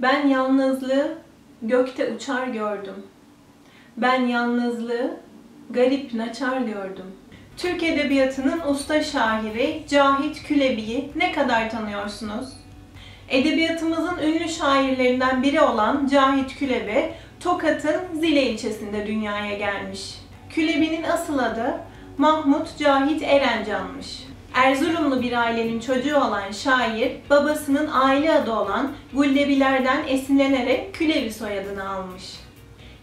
Ben yalnızlığı gökte uçar gördüm. Ben yalnızlığı garip naçar gördüm. Türk Edebiyatı'nın usta şairi Cahit Külebi'yi ne kadar tanıyorsunuz? Edebiyatımızın ünlü şairlerinden biri olan Cahit Külebi, Tokat'ın Zile ilçesinde dünyaya gelmiş. Külebi'nin asıl adı Mahmut Cahit Erencan'mış. Erzurumlu bir ailenin çocuğu olan şair, babasının aile adı olan Güllebiler'den esinlenerek Külebi soyadını almış.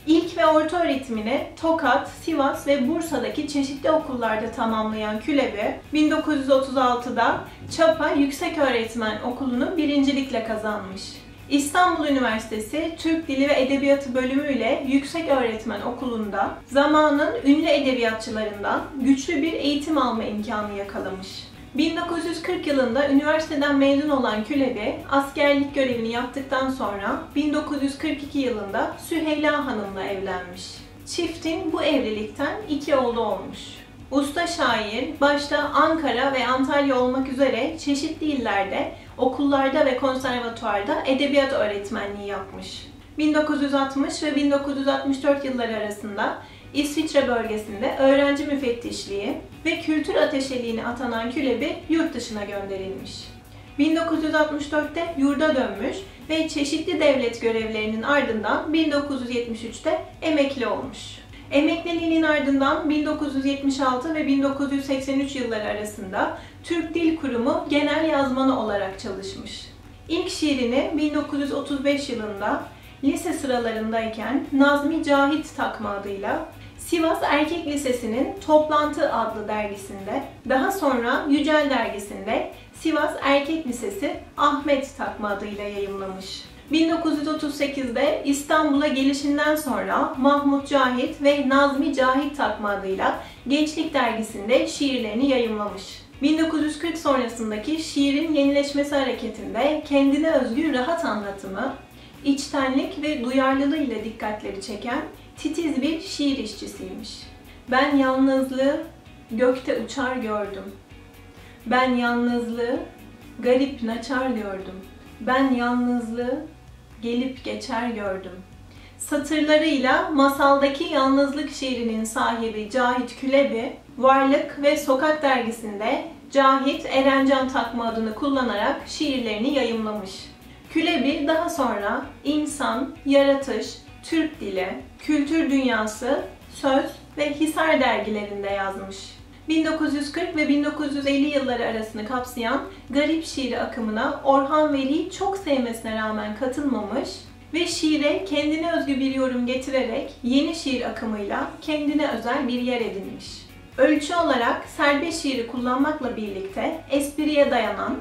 İlk ve orta öğretimini Tokat, Sivas ve Bursa'daki çeşitli okullarda tamamlayan Külebi, 1936'da Çapa Yüksek Öğretmen Okulu'nu birincilikle kazanmış. İstanbul Üniversitesi Türk Dili ve Edebiyatı Bölümü ile Yüksek Öğretmen Okulu'nda zamanın ünlü edebiyatçılarından güçlü bir eğitim alma imkanı yakalamış. 1940 yılında üniversiteden mezun olan Külebi, askerlik görevini yaptıktan sonra 1942 yılında Süheyla Hanım'la evlenmiş. Çiftin bu evlilikten 2 oğlu olmuş. Usta şair, başta Ankara ve Antalya olmak üzere çeşitli illerde, okullarda ve konservatuvarda edebiyat öğretmenliği yapmış. 1960 ve 1964 yılları arasında İsviçre bölgesinde öğrenci müfettişliği ve kültür ateşeliğine atanan Külebi yurt dışına gönderilmiş. 1964'te yurda dönmüş ve çeşitli devlet görevlerinin ardından 1973'te emekli olmuş. Emekliliğinin ardından 1976 ve 1983 yılları arasında Türk Dil Kurumu genel yazmanı olarak çalışmış. İlk şiirini 1935 yılında lise sıralarındayken Nazmi Cahit takma adıyla Sivas Erkek Lisesi'nin Toplantı adlı dergisinde, daha sonra Yücel dergisinde Sivas Erkek Lisesi Ahmet takma adıyla yayımlamış. 1938'de İstanbul'a gelişinden sonra Mahmut Cahit ve Nazmi Cahit takma adıyla Gençlik dergisinde şiirlerini yayımlamış. 1940 sonrasındaki şiirin yenileşmesi hareketinde kendine özgü rahat anlatımı, İçtenlik ve duyarlılığı ile dikkatleri çeken titiz bir şiir işçisiymiş. Ben yalnızlığı gökte uçar gördüm. Ben yalnızlığı garip naçar gördüm. Ben yalnızlığı gelip geçer gördüm. Satırlarıyla masaldaki yalnızlık şiirinin sahibi Cahit Külebi, Varlık ve Sokak dergisinde Cahit Erencan takma adını kullanarak şiirlerini yayımlamış. Külebi daha sonra İnsan, Yaratış, Türk Dili, Kültür Dünyası, Söz ve Hisar dergilerinde yazmış. 1940 ve 1950 yılları arasını kapsayan Garip Şiiri akımına Orhan Veli'yi çok sevmesine rağmen katılmamış ve şiire kendine özgü bir yorum getirerek yeni şiir akımıyla kendine özel bir yer edinmiş. Ölçü olarak serbest şiiri kullanmakla birlikte espriye dayanan,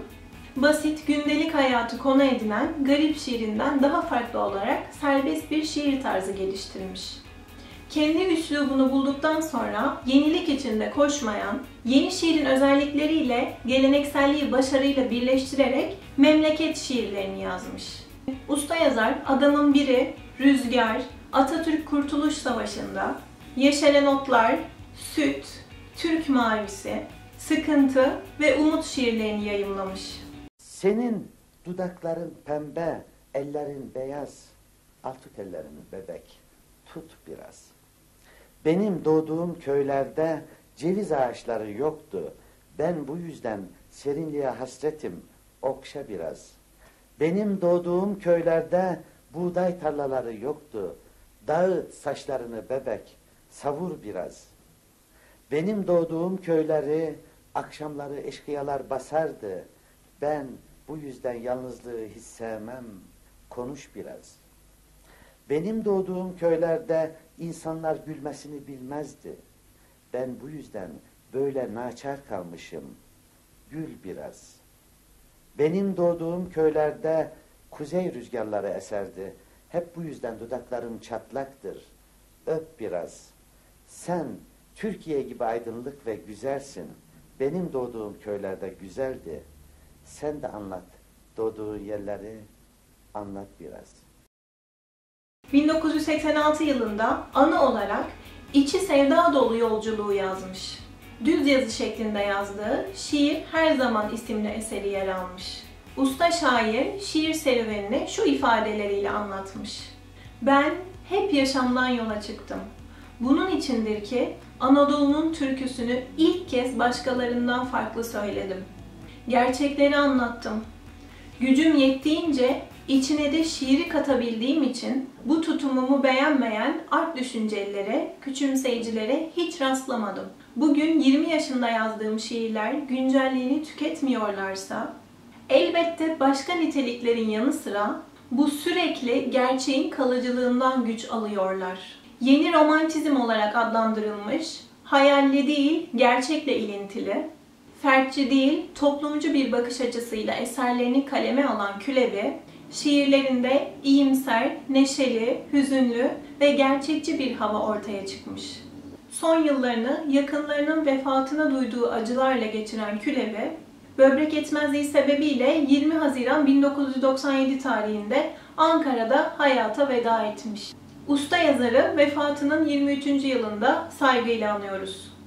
basit gündelik hayatı konu edinen Garip Şiirinden daha farklı olarak serbest bir şiir tarzı geliştirmiş. Kendi üslubunu bulduktan sonra yenilik içinde koşmayan, yeni şiirin özellikleriyle gelenekselliği başarıyla birleştirerek memleket şiirlerini yazmış. Usta yazar Adamın Biri, Rüzgar, Atatürk Kurtuluş Savaşı'nda, Yeşeren Otlar, Süt, Türk Mavisi, Sıkıntı ve Umut şiirlerini yayımlamış. Senin dudakların pembe, ellerin beyaz, al tut ellerimi bebek, tut biraz. Benim doğduğum köylerde ceviz ağaçları yoktu, ben bu yüzden serinliğe hasretim, okşa biraz. Benim doğduğum köylerde buğday tarlaları yoktu, dağıt saçlarını bebek, savur biraz. Benim doğduğum köyleri akşamları eşkıyalar basardı, ben bu yüzden yalnızlığı hiç sevmem, konuş biraz. Benim doğduğum köylerde insanlar gülmesini bilmezdi. Ben bu yüzden böyle naçar kalmışım, gül biraz. Benim doğduğum köylerde kuzey rüzgarları eserdi. Hep bu yüzden dudaklarım çatlaktır, öp biraz. Sen Türkiye gibi aydınlık ve güzelsin. Benim doğduğum köylerde güzeldi. Sen de anlat, doğduğun yerleri anlat biraz. 1986 yılında ana olarak İçi Sevda Dolu Yolculuğu yazmış. Düz yazı şeklinde yazdığı Şiir Her Zaman isimli eseri yer almış. Usta şair şiir serüvenini şu ifadeleriyle anlatmış. Ben hep yaşamdan yola çıktım. Bunun içindir ki Anadolu'nun türküsünü ilk kez başkalarından farklı söyledim. Gerçekleri anlattım. Gücüm yettiğince içine de şiiri katabildiğim için bu tutumumu beğenmeyen art düşüncelilere, küçümseyicilere hiç rastlamadım. Bugün 20 yaşında yazdığım şiirler güncelliğini tüketmiyorlarsa, elbette başka niteliklerin yanı sıra bu sürekli gerçeğin kalıcılığından güç alıyorlar. Yeni romantizm olarak adlandırılmış, hayalle değil gerçekle ilintili, fertçi değil toplumcu bir bakış açısıyla eserlerini kaleme alan Külebi, şiirlerinde iyimser, neşeli, hüzünlü ve gerçekçi bir hava ortaya çıkmış. Son yıllarını yakınlarının vefatına duyduğu acılarla geçiren Külebi, böbrek yetmezliği sebebiyle 20 Haziran 1997 tarihinde Ankara'da hayata veda etmiş. Usta yazarı vefatının 23. yılında saygıyla anıyoruz.